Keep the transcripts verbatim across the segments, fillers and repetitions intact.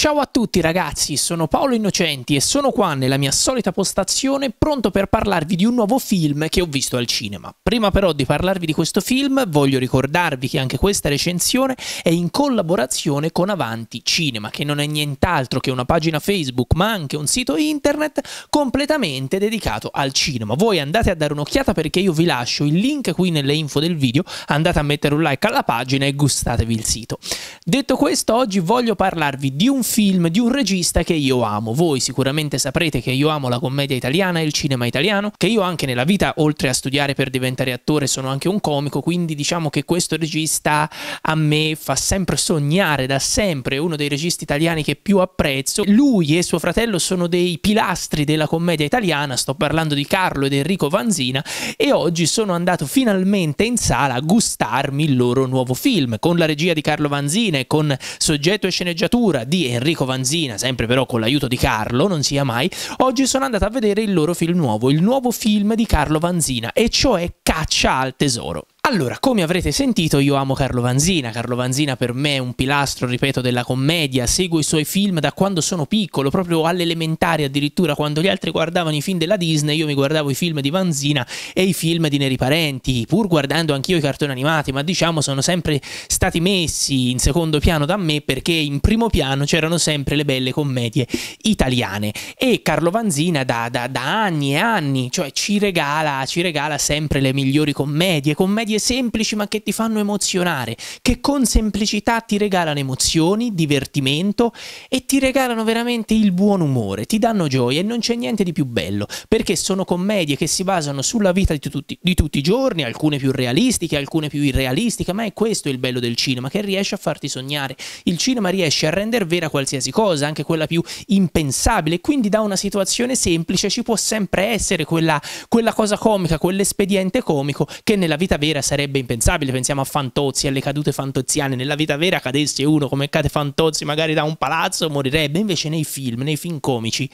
Ciao a tutti ragazzi, sono Paolo Innocenti e sono qua nella mia solita postazione pronto per parlarvi di un nuovo film che ho visto al cinema. Prima però di parlarvi di questo film voglio ricordarvi che anche questa recensione è in collaborazione con Avanti Cinema, che non è nient'altro che una pagina Facebook ma anche un sito internet completamente dedicato al cinema. Voi andate a dare un'occhiata perché io vi lascio il link qui nelle info del video, andate a mettere un like alla pagina e gustatevi il sito. Detto questo, oggi voglio parlarvi di un film di un regista che io amo. Voi sicuramente saprete che io amo la commedia italiana e il cinema italiano, che io anche nella vita, oltre a studiare per diventare attore, sono anche un comico, quindi diciamo che questo regista a me fa sempre sognare, da sempre, è uno dei registi italiani che più apprezzo. Lui e suo fratello sono dei pilastri della commedia italiana, sto parlando di Carlo ed Enrico Vanzina, e oggi sono andato finalmente in sala a gustarmi il loro nuovo film, con la regia di Carlo Vanzina e con soggetto e sceneggiatura di Enrico Vanzina, sempre però con l'aiuto di Carlo, non sia mai. Oggi sono andato a vedere il loro film nuovo, il nuovo film di Carlo Vanzina, e cioè Caccia al tesoro. Allora, come avrete sentito, io amo Carlo Vanzina. Carlo Vanzina per me è un pilastro, ripeto, della commedia. Seguo i suoi film da quando sono piccolo, proprio all'elementare addirittura, quando gli altri guardavano i film della Disney, io mi guardavo i film di Vanzina e i film di Neri Parenti, pur guardando anch'io i cartoni animati, ma diciamo sono sempre stati messi in secondo piano da me, perché in primo piano c'erano sempre le belle commedie italiane. E Carlo Vanzina da, da, da anni e anni, cioè ci regala, ci regala sempre le migliori commedie, commedie semplici ma che ti fanno emozionare, che con semplicità ti regalano emozioni, divertimento e ti regalano veramente il buon umore, ti danno gioia, e non c'è niente di più bello, perché sono commedie che si basano sulla vita di tutti, di tutti i giorni, alcune più realistiche, alcune più irrealistiche, ma è questo il bello del cinema, che riesce a farti sognare. Il cinema riesce a rendere vera qualsiasi cosa, anche quella più impensabile, quindi da una situazione semplice ci può sempre essere quella, quella cosa comica, quell'espediente comico che nella vita vera sarebbe impensabile. Pensiamo a Fantozzi, alle cadute fantozziane. Nella vita vera cadesse uno come cade Fantozzi magari da un palazzo, morirebbe. Invece nei film, nei film comici,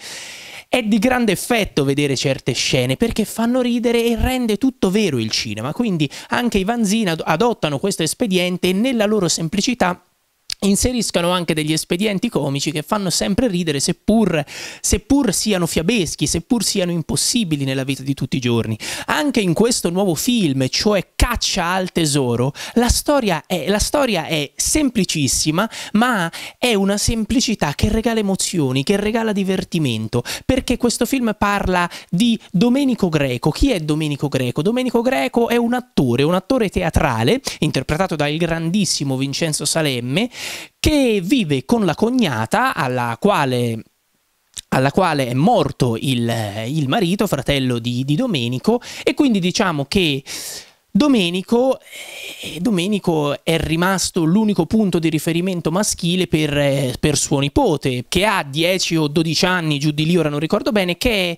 è di grande effetto vedere certe scene, perché fanno ridere e rende tutto vero il cinema. Quindi anche i Vanzina adottano questo espediente e nella loro semplicità inseriscano anche degli espedienti comici che fanno sempre ridere, seppur, seppur siano fiabeschi, seppur siano impossibili nella vita di tutti i giorni. Anche in questo nuovo film, cioè Caccia al tesoro, la storia è, la storia è semplicissima, ma è una semplicità che regala emozioni, che regala divertimento, perché questo film parla di Domenico Greco. Chi è Domenico Greco? Domenico Greco è un attore, un attore teatrale, interpretato dal grandissimo Vincenzo Salemme, che vive con la cognata alla quale... alla quale è morto il, il marito, fratello di, di Domenico, e quindi diciamo che Domenico, eh, Domenico è rimasto l'unico punto di riferimento maschile per, eh, per suo nipote, che ha dieci o dodici anni, giù di lì, ora non ricordo bene, che è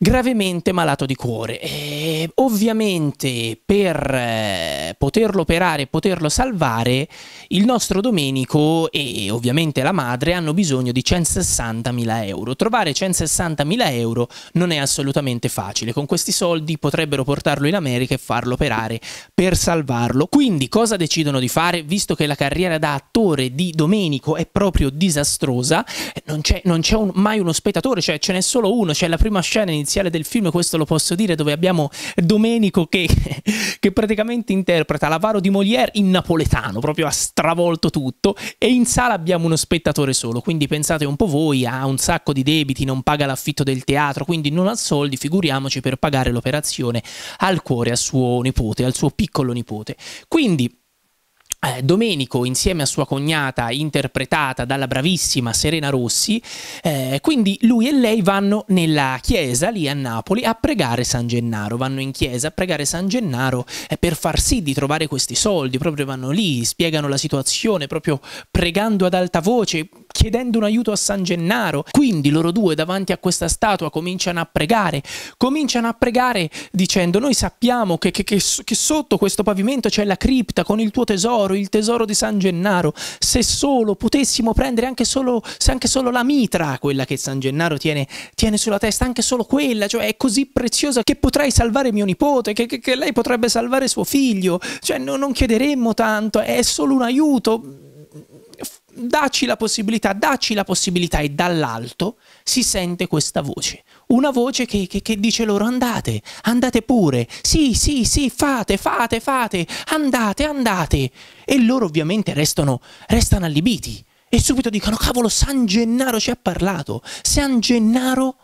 gravemente malato di cuore. E ovviamente per eh, poterlo operare e poterlo salvare, il nostro Domenico e ovviamente la madre hanno bisogno di centosessantamila euro. Trovare centosessantamila euro non è assolutamente facile. Con questi soldi potrebbero portarlo in America e farlo operare per salvarlo. Quindi cosa decidono di fare? Visto che la carriera da attore di Domenico è proprio disastrosa, non c'è non c'è un, mai uno spettatore, cioè ce n'è solo uno. C'è la prima scena iniziale del film, questo lo posso dire, dove abbiamo Domenico che, che praticamente interpreta l'avaro di Molière in napoletano, proprio ha stravolto tutto, e in sala abbiamo uno spettatore solo. Quindi pensate un po' voi, ha un sacco di debiti, non paga l'affitto del teatro, quindi non ha soldi, figuriamoci per pagare l'operazione al cuore a suo nipote, al suo piccolo nipote. Quindi Eh, Domenico insieme a sua cognata, interpretata dalla bravissima Serena Rossi, eh, quindi lui e lei vanno nella chiesa lì a Napoli a pregare San Gennaro, vanno in chiesa a pregare San Gennaro eh, per far sì di trovare questi soldi. Proprio vanno lì, spiegano la situazione, proprio pregando ad alta voce, chiedendo un aiuto a San Gennaro. Quindi loro due davanti a questa statua cominciano a pregare, cominciano a pregare dicendo: noi sappiamo che, che, che, che sotto questo pavimento c'è la cripta con il tuo tesoro, il tesoro di San Gennaro, se solo potessimo prendere anche solo, se anche solo la mitra, quella che San Gennaro tiene, tiene sulla testa, anche solo quella, cioè è così preziosa che potrei salvare mio nipote, che, che, che lei potrebbe salvare suo figlio, cioè no, non chiederemmo tanto, è solo un aiuto. dacci la possibilità, dacci la possibilità, e dall'alto si sente questa voce. Una voce che, che, che dice loro: andate, andate pure, sì, sì, sì, fate, fate, fate, andate, andate. E loro ovviamente restano, restano allibiti e subito dicono: cavolo, San Gennaro ci ha parlato, San Gennaro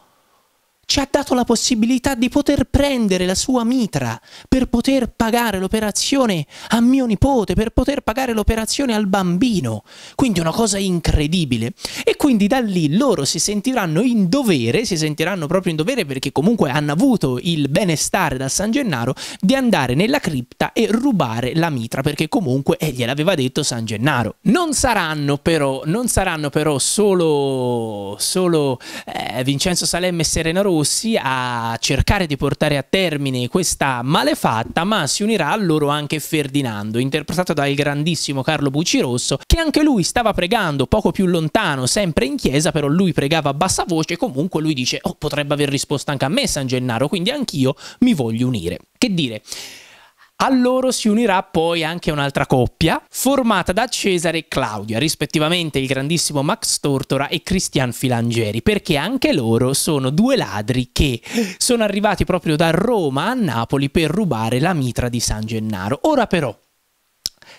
ci ha dato la possibilità di poter prendere la sua mitra per poter pagare l'operazione a mio nipote, per poter pagare l'operazione al bambino. Quindi una cosa incredibile. E quindi da lì loro si sentiranno in dovere, si sentiranno proprio in dovere, perché comunque hanno avuto il benestare da San Gennaro, di andare nella cripta e rubare la mitra, perché comunque eh, gliel'aveva detto San Gennaro. Non saranno però, non saranno però solo, solo eh, Vincenzo Salemme e Serena Rossi a cercare di portare a termine questa malefatta, ma si unirà a loro anche Ferdinando, interpretato dal grandissimo Carlo Buccirosso, che anche lui stava pregando poco più lontano, sempre in chiesa, però lui pregava a bassa voce. Comunque lui dice: oh, potrebbe aver risposto anche a me San Gennaro, quindi anch'io mi voglio unire. Che dire, a loro si unirà poi anche un'altra coppia formata da Cesare e Claudia, rispettivamente il grandissimo Max Tortora e Christiane Filangieri, perché anche loro sono due ladri che sono arrivati proprio da Roma a Napoli per rubare la mitra di San Gennaro. Ora però,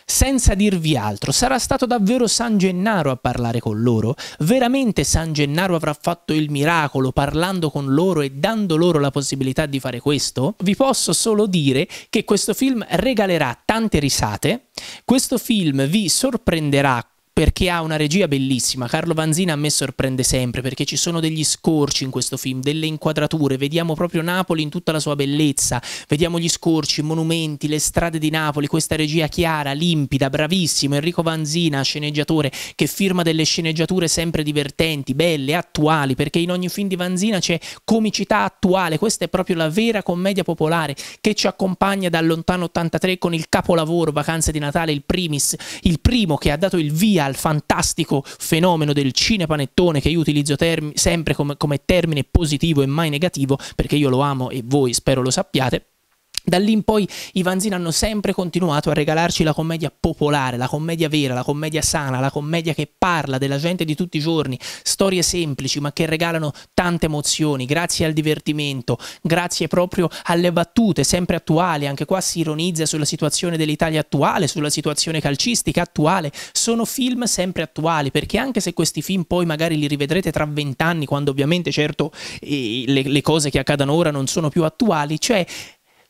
senza dirvi altro, sarà stato davvero San Gennaro a parlare con loro? Veramente San Gennaro avrà fatto il miracolo parlando con loro e dando loro la possibilità di fare questo? Vi posso solo dire che questo film regalerà tante risate, questo film vi sorprenderà, perché ha una regia bellissima. Carlo Vanzina a me sorprende sempre, perché ci sono degli scorci in questo film, delle inquadrature, vediamo proprio Napoli in tutta la sua bellezza, vediamo gli scorci, i monumenti, le strade di Napoli, questa regia chiara, limpida, bravissimo, Enrico Vanzina, sceneggiatore, che firma delle sceneggiature sempre divertenti, belle, attuali, perché in ogni film di Vanzina c'è comicità attuale, questa è proprio la vera commedia popolare che ci accompagna dal lontano ottantatré con il capolavoro Vacanze di Natale, il primis, il primo che ha dato il via al fantastico fenomeno del cinepanettone, che io utilizzo sempre come, come termine positivo e mai negativo, perché io lo amo e voi spero lo sappiate. Da lì in poi i Vanzina hanno sempre continuato a regalarci la commedia popolare, la commedia vera, la commedia sana, la commedia che parla della gente di tutti i giorni, storie semplici ma che regalano tante emozioni, grazie al divertimento, grazie proprio alle battute sempre attuali. Anche qua si ironizza sulla situazione dell'Italia attuale, sulla situazione calcistica attuale. Sono film sempre attuali, perché anche se questi film poi magari li rivedrete tra vent'anni, quando ovviamente certo eh, le, le cose che accadono ora non sono più attuali, cioè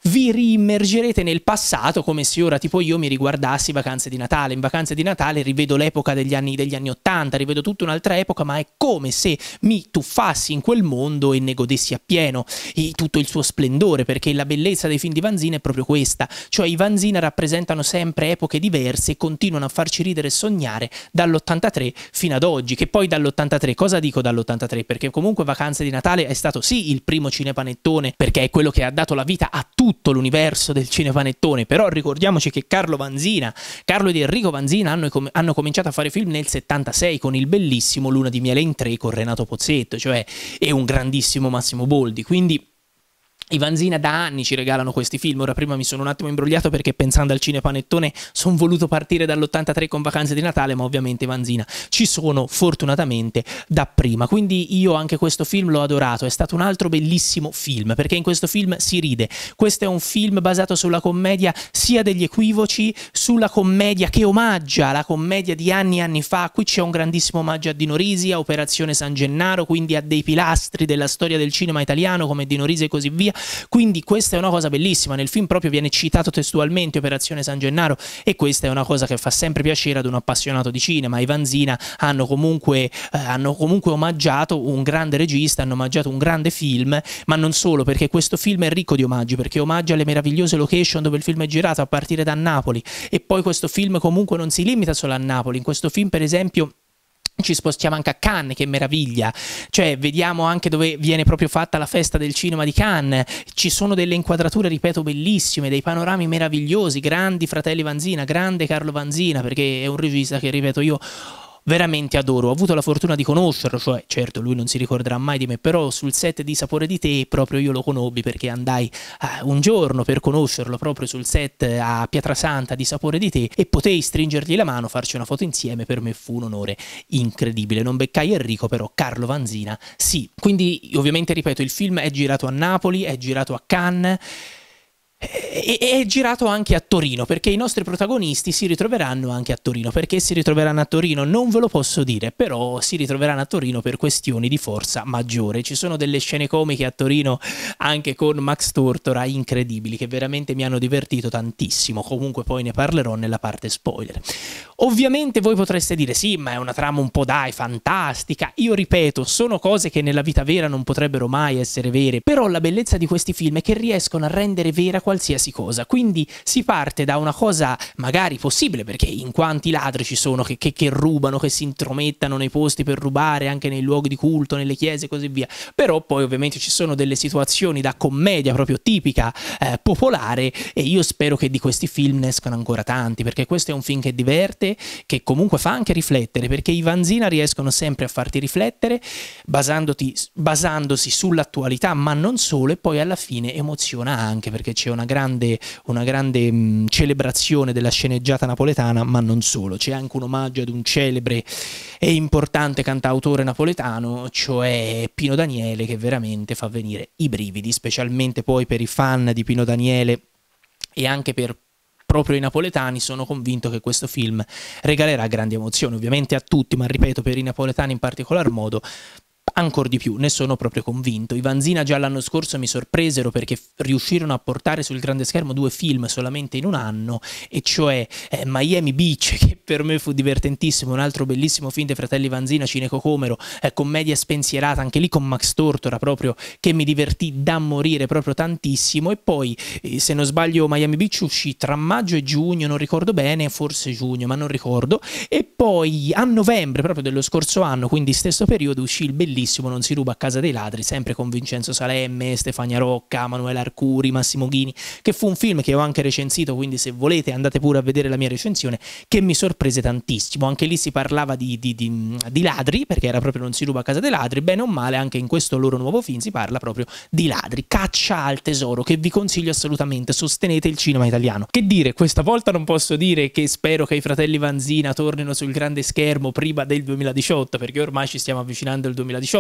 vi riimmergerete nel passato come se ora tipo io mi riguardassi Vacanze di Natale. In Vacanze di Natale rivedo l'epoca degli anni, degli anni ottanta, rivedo tutta un'altra epoca, ma è come se mi tuffassi in quel mondo e ne godessi appieno e tutto il suo splendore, perché la bellezza dei film di Vanzina è proprio questa, cioè i Vanzina rappresentano sempre epoche diverse e continuano a farci ridere e sognare dall'ottantatré fino ad oggi. Che poi dall'ottantatré, cosa dico dall'ottantatré? Perché comunque Vacanze di Natale è stato sì il primo cinepanettone, perché è quello che ha dato la vita a tutti l'universo del cinepanettone, però ricordiamoci che Carlo Vanzina, Carlo ed Enrico Vanzina hanno, com hanno cominciato a fare film nel settantasei con il bellissimo Luna di Miele in tre con Renato Pozzetto, cioè è un grandissimo Massimo Boldi, quindi i Vanzina da anni ci regalano questi film. Ora prima mi sono un attimo imbrogliato perché pensando al cinepanettone sono voluto partire dall'ottantatré con Vacanze di Natale, ma ovviamente i Vanzina ci sono fortunatamente da prima, quindi io anche questo film l'ho adorato, è stato un altro bellissimo film, perché in questo film si ride. Questo è un film basato sulla commedia sia degli equivoci, sulla commedia che omaggia la commedia di anni e anni fa. Qui c'è un grandissimo omaggio a Dino Risi, a Operazione San Gennaro, quindi a dei pilastri della storia del cinema italiano come Dino Risi e così via. Quindi questa è una cosa bellissima, nel film proprio viene citato testualmente Operazione San Gennaro, e questa è una cosa che fa sempre piacere ad un appassionato di cinema. I Vanzina hanno comunque, eh, hanno comunque omaggiato un grande regista, hanno omaggiato un grande film, ma non solo, perché questo film è ricco di omaggi, perché omaggia le meravigliose location dove il film è girato, a partire da Napoli. E poi questo film comunque non si limita solo a Napoli, in questo film per esempio ci spostiamo anche a Cannes, che meraviglia, cioè vediamo anche dove viene proprio fatta la festa del cinema di Cannes. Ci sono delle inquadrature, ripeto, bellissime, dei panorami meravigliosi, grandi fratelli Vanzina, grande Carlo Vanzina, perché è un regista che, ripeto, io veramente adoro. Ho avuto la fortuna di conoscerlo, cioè certo lui non si ricorderà mai di me, però sul set di Sapore di Tè proprio io lo conobbi, perché andai uh, un giorno per conoscerlo proprio sul set a Pietrasanta di Sapore di Tè e potei stringergli la mano, farci una foto insieme. Per me fu un onore incredibile. Non beccai Enrico, però Carlo Vanzina sì. Quindi ovviamente ripeto, il film è girato a Napoli, è girato a Cannes e è girato anche a Torino, perché i nostri protagonisti si ritroveranno anche a Torino. Perché si ritroveranno a Torino non ve lo posso dire, però si ritroveranno a Torino per questioni di forza maggiore. Ci sono delle scene comiche a Torino anche con Max Tortora incredibili, che veramente mi hanno divertito tantissimo. Comunque poi ne parlerò nella parte spoiler. Ovviamente voi potreste dire sì, ma è una trama un po' dai fantastica. Io ripeto, sono cose che nella vita vera non potrebbero mai essere vere, però la bellezza di questi film è che riescono a rendere vera qualità qualsiasi cosa. Quindi si parte da una cosa magari possibile, perché in quanti ladri ci sono che, che, che rubano, che si intromettano nei posti per rubare, anche nei luoghi di culto, nelle chiese e così via, però poi ovviamente ci sono delle situazioni da commedia proprio tipica eh, popolare, e io spero che di questi film ne escano ancora tanti, perché questo è un film che diverte, che comunque fa anche riflettere, perché i Vanzina riescono sempre a farti riflettere basandoti, basandosi sull'attualità, ma non solo, e poi alla fine emoziona anche, perché c'è una grande, una grande mh, celebrazione della sceneggiata napoletana, ma non solo, c'è anche un omaggio ad un celebre e importante cantautore napoletano, cioè Pino Daniele, che veramente fa venire i brividi, specialmente poi per i fan di Pino Daniele e anche per proprio i napoletani. Sono convinto che questo film regalerà grandi emozioni, ovviamente a tutti, ma ripeto, per i napoletani in particolar modo ancora di più, ne sono proprio convinto. I Vanzina già l'anno scorso mi sorpresero, perché riuscirono a portare sul grande schermo due film solamente in un anno, e cioè eh, Miami Beach, che per me fu divertentissimo, un altro bellissimo film dei fratelli Vanzina, Cineco Comero, eh, commedia spensierata, anche lì con Max Tortora proprio, che mi divertì da morire proprio tantissimo. E poi eh, se non sbaglio Miami Beach uscì tra maggio e giugno, non ricordo bene, forse giugno, ma non ricordo. E poi a novembre proprio dello scorso anno, quindi stesso periodo, uscì il bellissimo Non si ruba a casa dei ladri, sempre con Vincenzo Salemme, Stefania Rocca, Manuela Arcuri, Massimo Ghini, che fu un film che ho anche recensito, quindi se volete andate pure a vedere la mia recensione, che mi sorprese tantissimo. Anche lì si parlava di, di, di, di ladri, perché era proprio Non si ruba a casa dei ladri. Bene o male, anche in questo loro nuovo film si parla proprio di ladri. Caccia al tesoro, che vi consiglio assolutamente, sostenete il cinema italiano. Che dire, questa volta non posso dire che spero che i fratelli Vanzina tornino sul grande schermo prima del duemiladiciotto, perché ormai ci stiamo avvicinando al duemiladiciotto.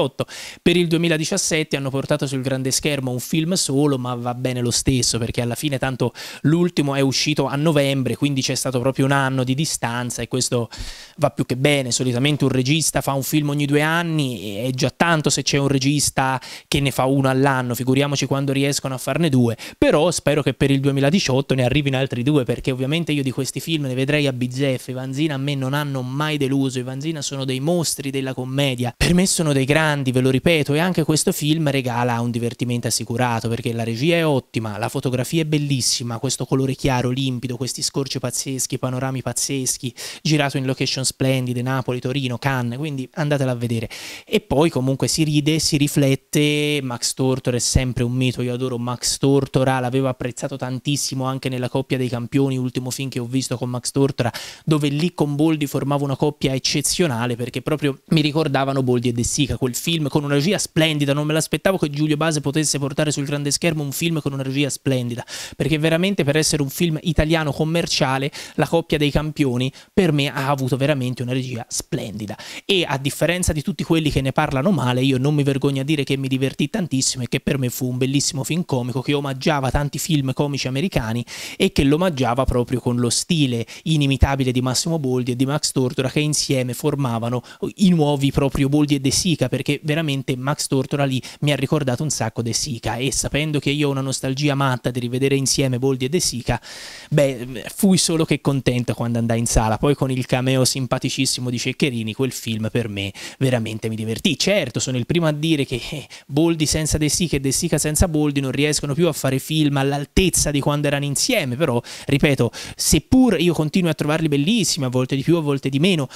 Per il duemiladiciassette hanno portato sul grande schermo un film solo, ma va bene lo stesso, perché alla fine tanto l'ultimo è uscito a novembre, quindi c'è stato proprio un anno di distanza, e questo va più che bene. Solitamente un regista fa un film ogni due anni, e è già tanto se c'è un regista che ne fa uno all'anno, figuriamoci quando riescono a farne due. Però spero che per il duemiladiciotto ne arrivino altri due, perché ovviamente io di questi film ne vedrei a bizzeffe. I Vanzina a me non hanno mai deluso, i Vanzina sono dei mostri della commedia, per me sono dei grandi, ve lo ripeto, e anche questo film regala un divertimento assicurato, perché la regia è ottima, la fotografia è bellissima, questo colore chiaro, limpido, questi scorci pazzeschi, panorami pazzeschi, girato in location splendide, Napoli, Torino, Cannes, quindi andatela a vedere. E poi comunque si ride, si riflette, Max Tortora è sempre un mito, io adoro Max Tortora, l'avevo apprezzato tantissimo anche nella Coppia dei Campioni, ultimo film che ho visto con Max Tortora, dove lì con Boldi formavo una coppia eccezionale, perché proprio mi ricordavano Boldi e De Sica, quel film con una regia splendida. Non me l'aspettavo che Giulio Base potesse portare sul grande schermo un film con una regia splendida, perché veramente per essere un film italiano commerciale, La Coppia dei Campioni per me ha avuto veramente una regia splendida, e a differenza di tutti quelli che ne parlano male, io non mi vergogno a dire che mi divertì tantissimo, e che per me fu un bellissimo film comico che omaggiava tanti film comici americani, e che lo omaggiava proprio con lo stile inimitabile di Massimo Boldi e di Max Tortora, che insieme formavano i nuovi proprio Boldi e De Sica, perché Perché veramente Max Tortora lì mi ha ricordato un sacco De Sica, e sapendo che io ho una nostalgia matta di rivedere insieme Boldi e De Sica, beh, fui solo che contento quando andai in sala. Poi con il cameo simpaticissimo di Ceccherini, quel film per me veramente mi divertì. Certo, sono il primo a dire che Boldi senza De Sica e De Sica senza Boldi non riescono più a fare film all'altezza di quando erano insieme, però ripeto, seppur io continuo a trovarli bellissimi, a volte di più, a volte di meno,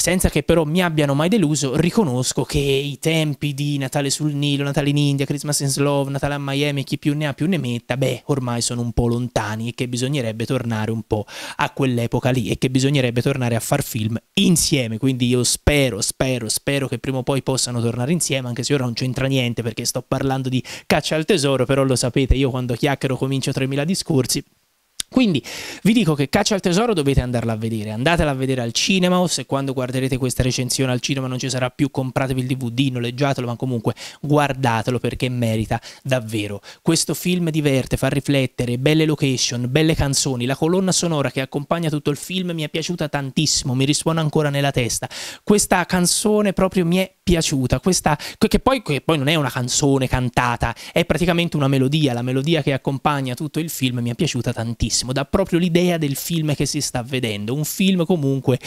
senza che però mi abbiano mai deluso. Riconosco che i tempi di Natale sul Nilo, Natale in India, Christmas in Slow, Natale a Miami, chi più ne ha più ne metta, beh, ormai sono un po' lontani e che bisognerebbe tornare un po' a quell'epoca lì e che bisognerebbe tornare a far film insieme. Quindi io spero, spero, spero che prima o poi possano tornare insieme, anche se ora non c'entra niente perché sto parlando di Caccia al tesoro, però lo sapete, io quando chiacchiero comincio tremila discorsi. Quindi vi dico che Caccia al tesoro dovete andarla a vedere, andatela a vedere al cinema, o se quando guarderete questa recensione al cinema non ci sarà più, compratevi il D V D, noleggiatelo, ma comunque guardatelo perché merita davvero. Questo film diverte, fa riflettere, belle location, belle canzoni, la colonna sonora che accompagna tutto il film mi è piaciuta tantissimo, mi risuona ancora nella testa. Questa canzone proprio mi è piaciuta, questa, che, poi, che poi non è una canzone cantata, è praticamente una melodia, la melodia che accompagna tutto il film mi è piaciuta tantissimo. Dà proprio l'idea del film che si sta vedendo, un film comunque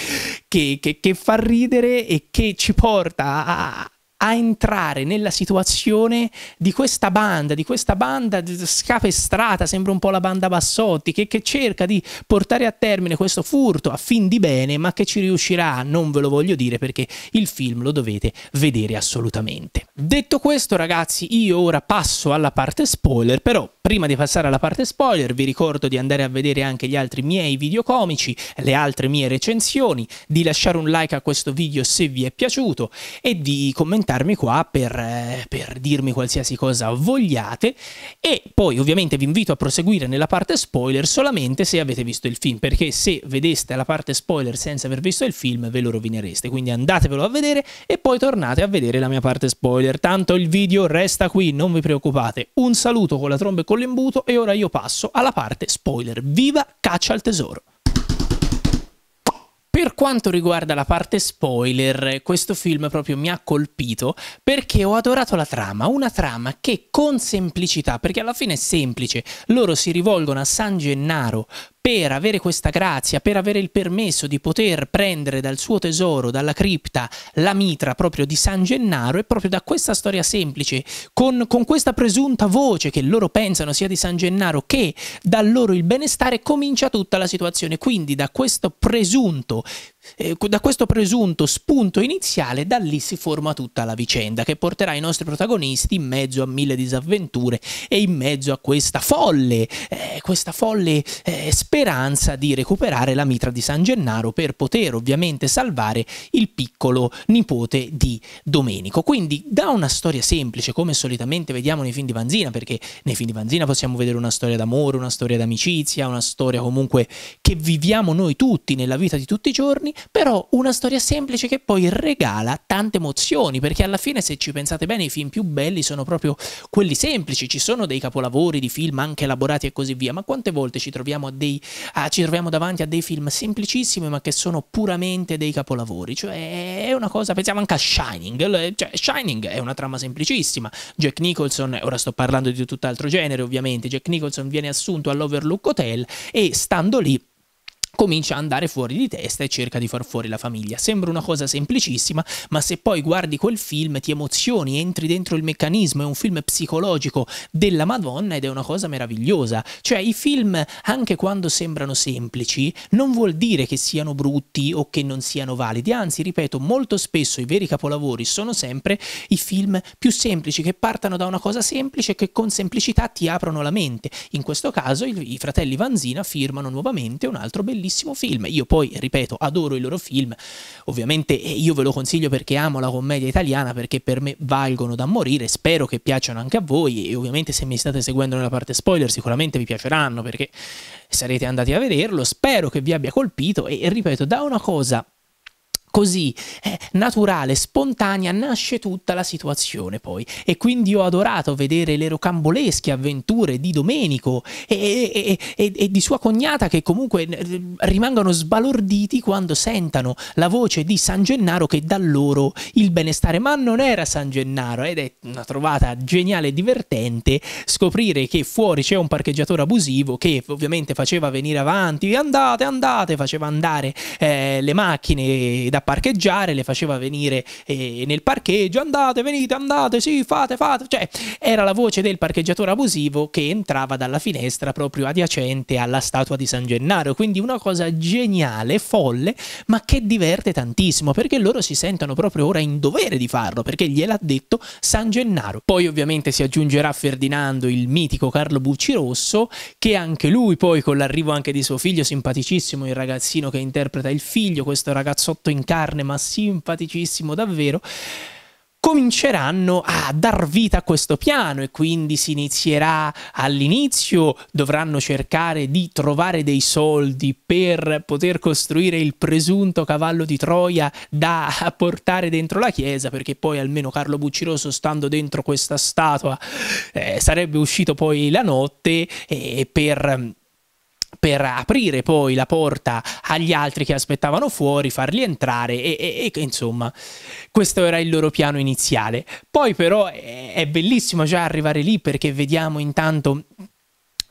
che, che, che fa ridere e che ci porta a, a entrare nella situazione di questa banda, di questa banda scapestrata, sembra un po' la banda Bassotti, che, che cerca di portare a termine questo furto a fin di bene, ma che ci riuscirà, non ve lo voglio dire perché il film lo dovete vedere assolutamente. Detto questo ragazzi, io ora passo alla parte spoiler, però prima di passare alla parte spoiler vi ricordo di andare a vedere anche gli altri miei video comici, le altre mie recensioni, di lasciare un like a questo video se vi è piaciuto e di commentarmi qua per, per dirmi qualsiasi cosa vogliate, e poi ovviamente vi invito a proseguire nella parte spoiler solamente se avete visto il film, perché se vedeste la parte spoiler senza aver visto il film ve lo rovinereste, quindi andatevelo a vedere e poi tornate a vedere la mia parte spoiler, tanto il video resta qui, non vi preoccupate. Un saluto con la tromba e con l'imbuto e ora io passo alla parte spoiler. Viva Caccia al tesoro! Per quanto riguarda la parte spoiler, questo film proprio mi ha colpito perché ho adorato la trama, una trama che con semplicità, perché alla fine è semplice, loro si rivolgono a San Gennaro per avere questa grazia, per avere il permesso di poter prendere dal suo tesoro, dalla cripta, la mitra proprio di San Gennaro, e proprio da questa storia semplice, con, con questa presunta voce che loro pensano sia di San Gennaro, che dà loro il benestare, comincia tutta la situazione. Quindi da questo presunto, eh, da questo presunto spunto iniziale, da lì si forma tutta la vicenda che porterà i nostri protagonisti in mezzo a mille disavventure e in mezzo a questa folle, eh, questa folle eh, speranza di recuperare la mitra di San Gennaro per poter ovviamente salvare il piccolo nipote di Domenico. Quindi da una storia semplice, come solitamente vediamo nei film di Vanzina, perché nei film di Vanzina possiamo vedere una storia d'amore, una storia d'amicizia, una storia comunque che viviamo noi tutti nella vita di tutti i giorni, però una storia semplice che poi regala tante emozioni, perché alla fine se ci pensate bene i film più belli sono proprio quelli semplici. Ci sono dei capolavori di film anche elaborati e così via, ma quante volte ci troviamo a dei Ah, ci troviamo davanti a dei film semplicissimi ma che sono puramente dei capolavori, cioè è una cosa, pensiamo anche a Shining, cioè Shining è una trama semplicissima, Jack Nicholson, ora sto parlando di tutt'altro genere ovviamente, Jack Nicholson viene assunto all'Overlook Hotel e stando lì comincia a andare fuori di testa e cerca di far fuori la famiglia. Sembra una cosa semplicissima, ma se poi guardi quel film ti emozioni, entri dentro il meccanismo, è un film psicologico della Madonna ed è una cosa meravigliosa. Cioè i film, anche quando sembrano semplici, non vuol dire che siano brutti o che non siano validi, anzi ripeto, molto spesso i veri capolavori sono sempre i film più semplici, che partano da una cosa semplice e che con semplicità ti aprono la mente. In questo caso i fratelli Vanzina firmano nuovamente un altro bellissimo bellissimo film. Io poi, ripeto, adoro i loro film, ovviamente io ve lo consiglio perché amo la commedia italiana, perché per me valgono da morire, spero che piacciono anche a voi e ovviamente se mi state seguendo nella parte spoiler sicuramente vi piaceranno perché sarete andati a vederlo, spero che vi abbia colpito e, ripeto, da una cosa così eh, naturale, spontanea, nasce tutta la situazione poi, e quindi ho adorato vedere le rocambolesche avventure di Domenico e, e, e, e di sua cognata, che comunque rimangono sbalorditi quando sentono la voce di San Gennaro che dà loro il benestare, ma non era San Gennaro, ed è una trovata geniale e divertente scoprire che fuori c'è un parcheggiatore abusivo che ovviamente faceva venire avanti, andate andate, faceva andare eh, le macchine da parcheggiare, le faceva venire eh, nel parcheggio, andate, venite, andate, sì, fate, fate, cioè era la voce del parcheggiatore abusivo che entrava dalla finestra proprio adiacente alla statua di San Gennaro, quindi una cosa geniale, folle, ma che diverte tantissimo, perché loro si sentono proprio ora in dovere di farlo, perché gliel'ha detto San Gennaro. Poi ovviamente si aggiungerà Ferdinando, il mitico Carlo Buccirosso, che anche lui poi con l'arrivo anche di suo figlio simpaticissimo, il ragazzino che interpreta il figlio, questo ragazzotto in carne ma simpaticissimo davvero, cominceranno a dar vita a questo piano e quindi si inizierà. All'inizio dovranno cercare di trovare dei soldi per poter costruire il presunto cavallo di Troia da portare dentro la chiesa, perché poi almeno Carlo Buccirosso, stando dentro questa statua, eh, sarebbe uscito poi la notte eh, per... per aprire poi la porta agli altri che aspettavano fuori, farli entrare e, e, e insomma questo era il loro piano iniziale. Poi però è, è bellissimo già arrivare lì, perché vediamo intanto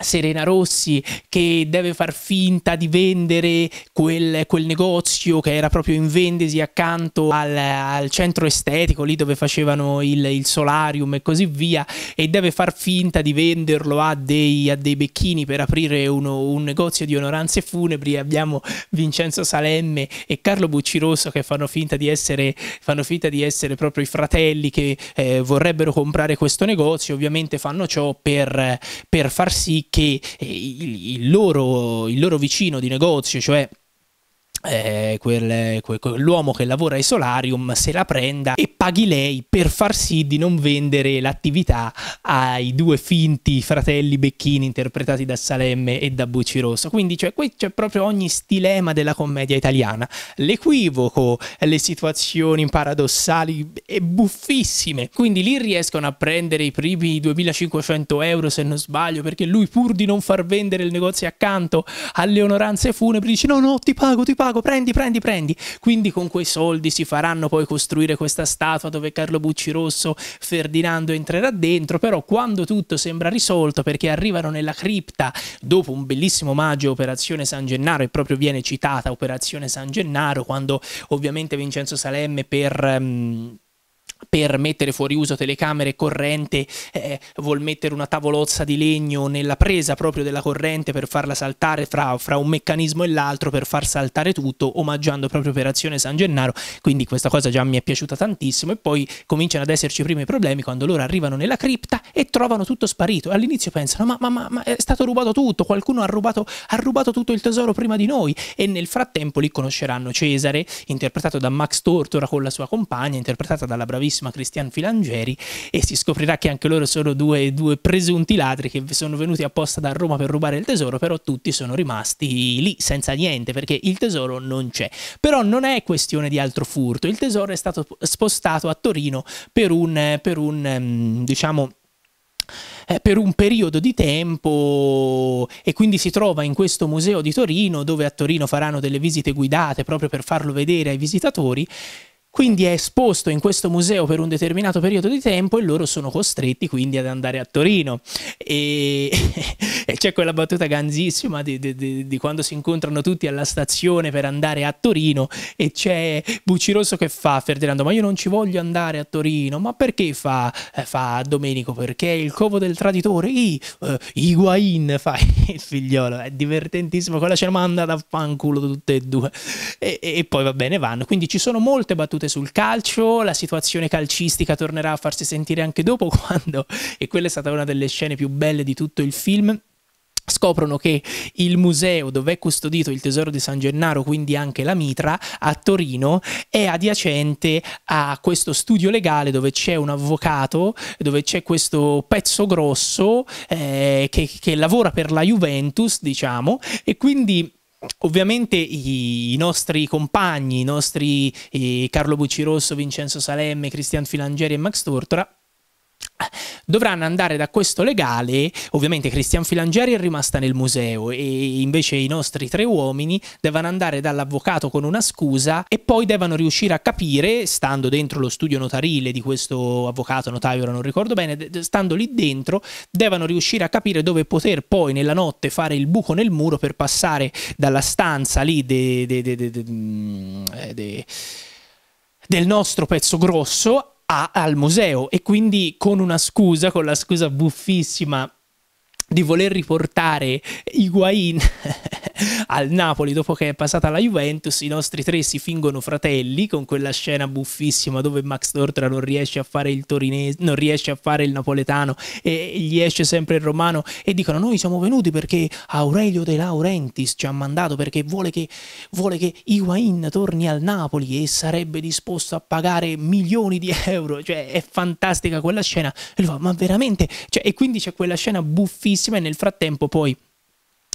Serena Rossi che deve far finta di vendere quel, quel negozio che era proprio in vendesi accanto al, al centro estetico, lì dove facevano il, il solarium e così via, e deve far finta di venderlo a dei, a dei becchini per aprire uno, un negozio di onoranze funebri. Abbiamo Vincenzo Salemme e Carlo Buccirosso che fanno finta di essere, fanno finta di essere proprio i fratelli che eh, vorrebbero comprare questo negozio. Ovviamente fanno ciò per, per far sì che il loro, il loro vicino di negozio, cioè eh, quel, quel, quell'uomo che lavora ai solarium, se la prenda e paghi lei per far sì di non vendere l'attività ai due finti fratelli becchini interpretati da Salemme e da Buccirosso. Quindi cioè, qui c'è proprio ogni stilema della commedia italiana, l'equivoco, le situazioni paradossali e buffissime. Quindi lì riescono a prendere i primi duemilacinquecento euro se non sbaglio, perché lui, pur di non far vendere il negozio accanto alle onoranze funebri, dice no no, ti pago, ti pago, prendi, prendi, prendi. Quindi con quei soldi si faranno poi costruire questa statua dove Carlo Buccirosso, Ferdinando, entrerà dentro. Però quando tutto sembra risolto, perché arrivano nella cripta dopo un bellissimo omaggio Operazione San Gennaro, e proprio viene citata Operazione San Gennaro, quando ovviamente Vincenzo Salemme per... Um, per mettere fuori uso telecamere e corrente eh, vuol mettere una tavolozza di legno nella presa proprio della corrente per farla saltare fra, fra un meccanismo e l'altro, per far saltare tutto, omaggiando proprio Operazione San Gennaro. Quindi questa cosa già mi è piaciuta tantissimo. E poi cominciano ad esserci i primi problemi quando loro arrivano nella cripta e trovano tutto sparito. All'inizio pensano ma, ma, ma, ma è stato rubato tutto, qualcuno ha rubato, ha rubato tutto il tesoro prima di noi. E nel frattempo li conosceranno Cesare, interpretato da Max Tortora, con la sua compagna, interpretata dalla bravissima Christiane Filangieri, e si scoprirà che anche loro sono due, due presunti ladri che sono venuti apposta da Roma per rubare il tesoro, però tutti sono rimasti lì senza niente perché il tesoro non c'è. Però non è questione di altro furto, il tesoro è stato spostato a Torino per un, per un diciamo... per un periodo di tempo, e quindi si trova in questo museo di Torino, dove a Torino faranno delle visite guidate proprio per farlo vedere ai visitatori. Quindi è esposto in questo museo per un determinato periodo di tempo e loro sono costretti quindi ad andare a Torino. E, e c'è quella battuta ganzissima di, di, di quando si incontrano tutti alla stazione per andare a Torino e c'è Buccirosso che fa Ferdinando ma io non ci voglio andare a Torino. Ma perché fa, fa Domenico? Perché è il covo del traditore. I, uh, Higuain fa il figliolo, è divertentissimo, quella ce la manda da fanculo tutte e due. E, e poi va bene, vanno. Quindi ci sono molte battute sul calcio, la situazione calcistica tornerà a farsi sentire anche dopo, quando, e quella è stata una delle scene più belle di tutto il film, scoprono che il museo dove è custodito il tesoro di San Gennaro, quindi anche la mitra, a Torino è adiacente a questo studio legale dove c'è un avvocato, dove c'è questo pezzo grosso eh, che, che lavora per la Juventus, diciamo, e quindi ovviamente i, i nostri compagni, i nostri eh, Carlo Buccirosso, Vincenzo Salemme, Christiane Filangieri e Max Tortora dovranno andare da questo legale. Ovviamente Christiane Filangieri è rimasta nel museo e invece i nostri tre uomini devono andare dall'avvocato con una scusa e poi devono riuscire a capire, stando dentro lo studio notarile di questo avvocato, notaio ora non ricordo bene, stando lì dentro devono riuscire a capire dove poter poi nella notte fare il buco nel muro per passare dalla stanza lì de, de, de, de, de, de, de, del nostro pezzo grosso al museo. E quindi con una scusa, con la scusa buffissima di voler riportare Higuain al Napoli dopo che è passata alla Juventus, i nostri tre si fingono fratelli con quella scena buffissima dove Max Tortora non riesce a fare il torinese, non riesce a fare il napoletano e gli esce sempre il romano, e dicono: noi siamo venuti perché Aurelio De Laurentiis ci ha mandato, perché vuole che, vuole che Higuain torni al Napoli e sarebbe disposto a pagare milioni di euro. Cioè è fantastica quella scena, e lui fa: ma veramente? Cioè, e quindi c'è quella scena buffissima, e nel frattempo poi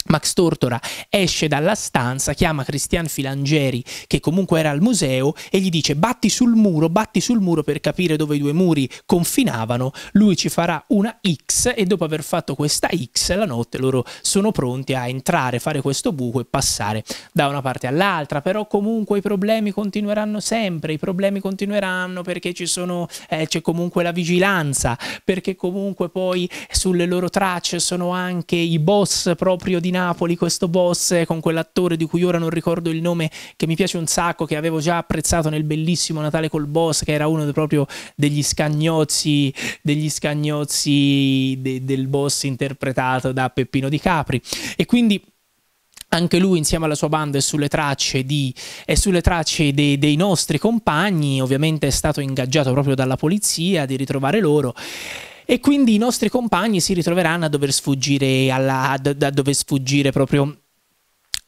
Max Tortora esce dalla stanza, chiama Christiane Filangieri che comunque era al museo e gli dice: batti sul muro, batti sul muro per capire dove i due muri confinavano. Lui ci farà una X e dopo aver fatto questa X la notte loro sono pronti a entrare, fare questo buco e passare da una parte all'altra. Però comunque i problemi continueranno sempre, i problemi continueranno perché ci sono, eh, c'è comunque la vigilanza, perché comunque poi sulle loro tracce sono anche i boss proprio di Napoli, questo boss con quell'attore di cui ora non ricordo il nome, che mi piace un sacco, che avevo già apprezzato nel bellissimo Natale col boss, che era uno de proprio degli scagnozzi degli scagnozzi de del boss interpretato da Peppino Di Capri. E quindi anche lui insieme alla sua banda è sulle tracce, di, è sulle tracce dei, dei nostri compagni. Ovviamente è stato ingaggiato proprio dalla polizia di ritrovare loro, e quindi i nostri compagni si ritroveranno a dover sfuggire, alla, a, a dover sfuggire proprio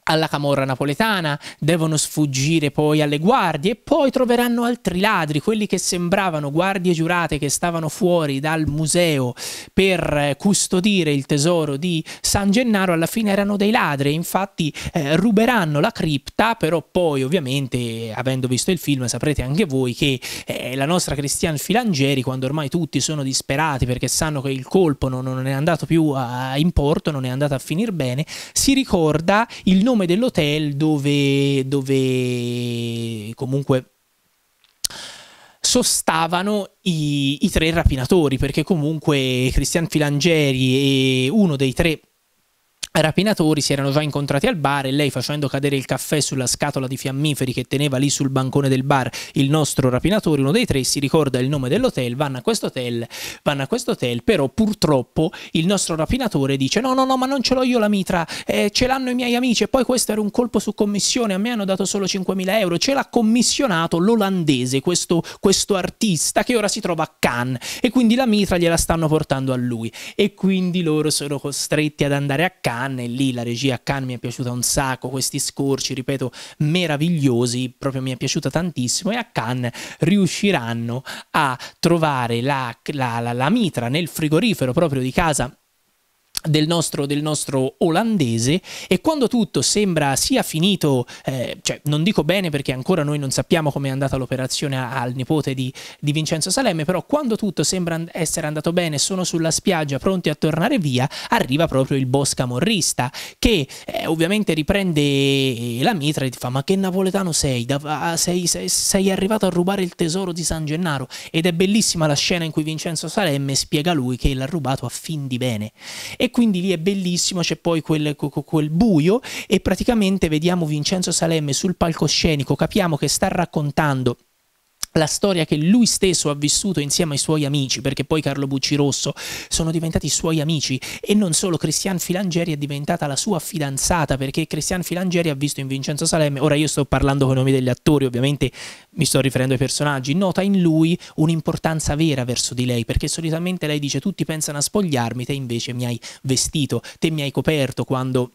alla camorra napoletana, devono sfuggire poi alle guardie e poi troveranno altri ladri, quelli che sembravano guardie giurate che stavano fuori dal museo per custodire il tesoro di San Gennaro, alla fine erano dei ladri. Infatti eh, ruberanno la cripta, però poi ovviamente, avendo visto il film, saprete anche voi che eh, la nostra Christiane Filangieri, quando ormai tutti sono disperati perché sanno che il colpo non, non è andato più a, in porto, non è andato a finir bene, si ricorda il nome dell'hotel dove, dove comunque sostavano i, i tre rapinatori, perché comunque Christiane Filangieri e uno dei tre rapinatori si erano già incontrati al bar, e lei, facendo cadere il caffè sulla scatola di fiammiferi che teneva lì sul bancone del bar il nostro rapinatore, uno dei tre, si ricorda il nome dell'hotel, vanno a questo hotel, vanno a questo hotel, però purtroppo il nostro rapinatore dice: no no no, ma non ce l'ho io la mitra, eh, ce l'hanno i miei amici, e poi questo era un colpo su commissione, a me hanno dato solo cinquemila euro, ce l'ha commissionato l'olandese, questo, questo artista che ora si trova a Cannes, e quindi la mitra gliela stanno portando a lui. E quindi loro sono costretti ad andare a Cannes, e lì la regia a Cannes mi è piaciuta un sacco, questi scorci, ripeto, meravigliosi, proprio mi è piaciuta tantissimo, e a Cannes riusciranno a trovare la, la, la, la mitra nel frigorifero proprio di casa del nostro, del nostro olandese. E quando tutto sembra sia finito, eh, cioè non dico bene perché ancora noi non sappiamo com'è andata l'operazione al nipote di, di Vincenzo Salemme, però quando tutto sembra essere andato bene, sono sulla spiaggia pronti a tornare via, arriva proprio il boss camorrista che eh, ovviamente riprende la mitra e ti fa: ma che napoletano sei? Da, sei, sei, sei arrivato a rubare il tesoro di San Gennaro. Ed è bellissima la scena in cui Vincenzo Salemme spiega lui che l'ha rubato a fin di bene, e E quindi lì è bellissimo, c'è poi quel, quel buio, e praticamente vediamo Vincenzo Salemme sul palcoscenico, capiamo che sta raccontando la storia che lui stesso ha vissuto insieme ai suoi amici, perché poi Carlo Buccirosso sono diventati i suoi amici, e non solo, Christiane Filangieri è diventata la sua fidanzata, perché Christiane Filangieri ha visto in Vincenzo Salemme, ora io sto parlando con i nomi degli attori, ovviamente mi sto riferendo ai personaggi, nota in lui un'importanza vera verso di lei, perché solitamente lei dice: tutti pensano a spogliarmi, te invece mi hai vestito, te mi hai coperto, quando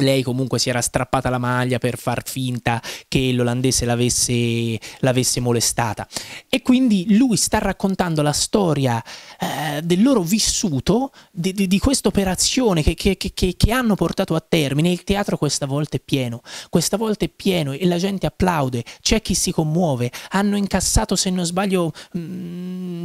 lei comunque si era strappata la maglia per far finta che l'olandese l'avesse l'avesse molestata. E quindi lui sta raccontando la storia eh, del loro vissuto, di, di, di questa operazione che, che, che, che hanno portato a termine. Il teatro questa volta è pieno, questa volta è pieno e la gente applaude, c'è chi si commuove, hanno incassato, se non sbaglio, mh,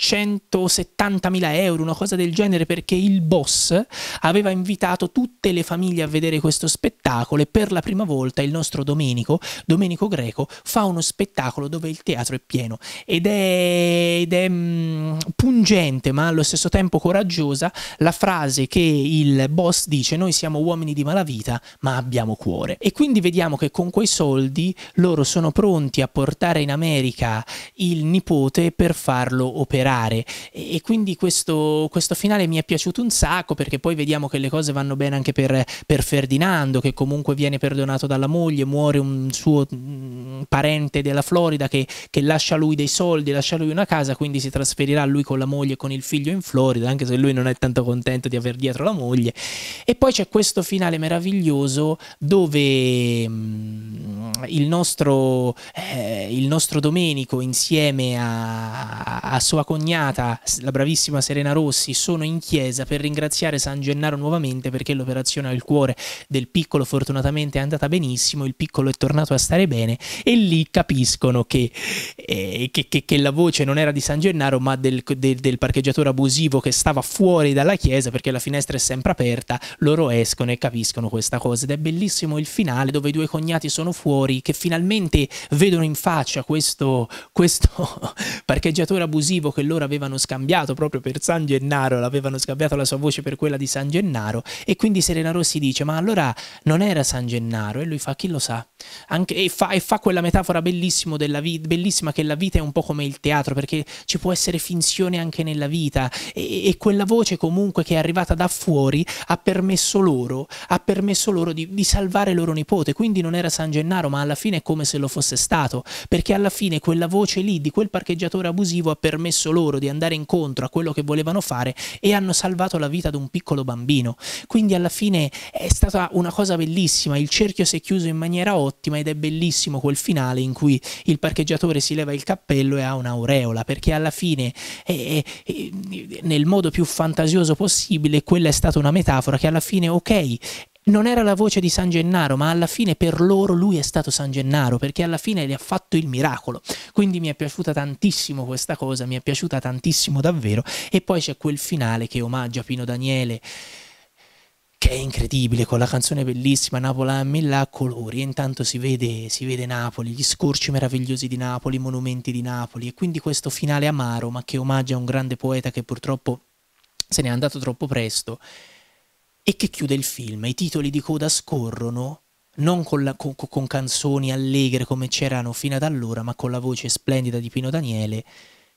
centosettantamila euro, una cosa del genere, perché il boss aveva invitato tutte le famiglie a vedere questo spettacolo e per la prima volta il nostro Domenico, Domenico Greco, fa uno spettacolo dove il teatro è pieno ed è, ed è mh, pungente ma allo stesso tempo coraggiosa la frase che il boss dice: noi siamo uomini di malavita ma abbiamo cuore. E quindi vediamo che con quei soldi loro sono pronti a portare in America il nipote per farlo operare. E quindi questo, questo finale mi è piaciuto un sacco, perché poi vediamo che le cose vanno bene anche per, per Ferdinando, che comunque viene perdonato dalla moglie, muore un suo parente della Florida che, che lascia lui dei soldi, lascia lui una casa, quindi si trasferirà lui con la moglie e con il figlio in Florida, anche se lui non è tanto contento di aver dietro la moglie. E poi c'è questo finale meraviglioso dove mh, il, nostro, eh, il nostro Domenico insieme a, a sua conoscenza cognata, la bravissima Serena Rossi, sono in chiesa per ringraziare San Gennaro nuovamente, perché l'operazione al cuore del piccolo fortunatamente è andata benissimo, il piccolo è tornato a stare bene, e lì capiscono che, eh, che, che, che la voce non era di San Gennaro ma del, del, del parcheggiatore abusivo che stava fuori dalla chiesa, perché la finestra è sempre aperta. Loro escono e capiscono questa cosa, ed è bellissimo il finale dove i due cognati sono fuori che finalmente vedono in faccia questo, questo parcheggiatore abusivo che loro avevano scambiato proprio per San Gennaro, l'avevano scambiato la sua voce per quella di San Gennaro. E quindi Serena Rossi dice: ma allora non era San Gennaro? E lui fa: chi lo sa? Anche, e, fa, e fa quella metafora bellissima, della bellissima che la vita è un po' come il teatro, perché ci può essere finzione anche nella vita, e, e quella voce comunque che è arrivata da fuori ha permesso loro, ha permesso loro di, di salvare loro nipote. Quindi non era San Gennaro ma alla fine è come se lo fosse stato, perché alla fine quella voce lì di quel parcheggiatore abusivo ha permesso loro di andare incontro a quello che volevano fare e hanno salvato la vita di un piccolo bambino. Quindi alla fine è stata una cosa bellissima, il cerchio si è chiuso in maniera ottima, ed è bellissimo quel finale in cui il parcheggiatore si leva il cappello e ha un'aureola, perché alla fine è, è, è, nel modo più fantasioso possibile, quella è stata una metafora che alla fine, ok, non era la voce di San Gennaro, ma alla fine per loro lui è stato San Gennaro, perché alla fine gli ha fatto il miracolo. Quindi mi è piaciuta tantissimo questa cosa, mi è piaciuta tantissimo davvero. E poi c'è quel finale che omaggia Pino Daniele, che è incredibile, con la canzone bellissima Napola a mille a colori. E intanto si vede, si vede Napoli, gli scorci meravigliosi di Napoli, i monumenti di Napoli. E quindi questo finale amaro, ma che omaggia un grande poeta che purtroppo se n'è andato troppo presto, e che chiude il film. I titoli di coda scorrono non con, la, con, con canzoni allegre come c'erano fino ad allora, ma con la voce splendida di Pino Daniele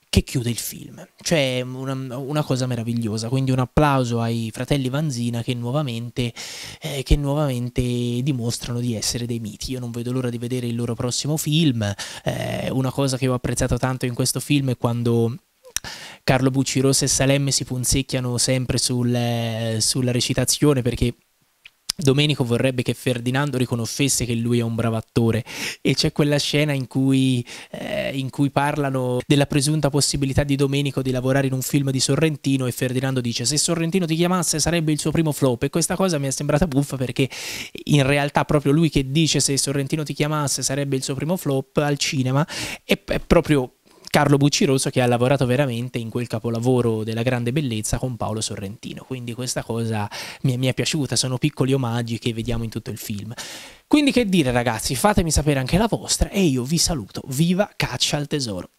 che chiude il film. Cioè una, una cosa meravigliosa. Quindi un applauso ai fratelli Vanzina che nuovamente, eh, che nuovamente dimostrano di essere dei miti. Io non vedo l'ora di vedere il loro prossimo film. Eh, una cosa che ho apprezzato tanto in questo film è quando Carlo Buccirosso e Salemme si punzecchiano sempre sul, eh, sulla recitazione, perché Domenico vorrebbe che Ferdinando riconoscesse che lui è un bravo attore, e c'è quella scena in cui, eh, in cui parlano della presunta possibilità di Domenico di lavorare in un film di Sorrentino, e Ferdinando dice: se Sorrentino ti chiamasse sarebbe il suo primo flop. E questa cosa mi è sembrata buffa, perché in realtà proprio lui che dice se Sorrentino ti chiamasse sarebbe il suo primo flop al cinema è, è proprio Carlo Buccirosso, che ha lavorato veramente in quel capolavoro della grande bellezza con Paolo Sorrentino. Quindi questa cosa mi è, mi è piaciuta, sono piccoli omaggi che vediamo in tutto il film. Quindi che dire ragazzi, fatemi sapere anche la vostra e io vi saluto. Viva Caccia al Tesoro!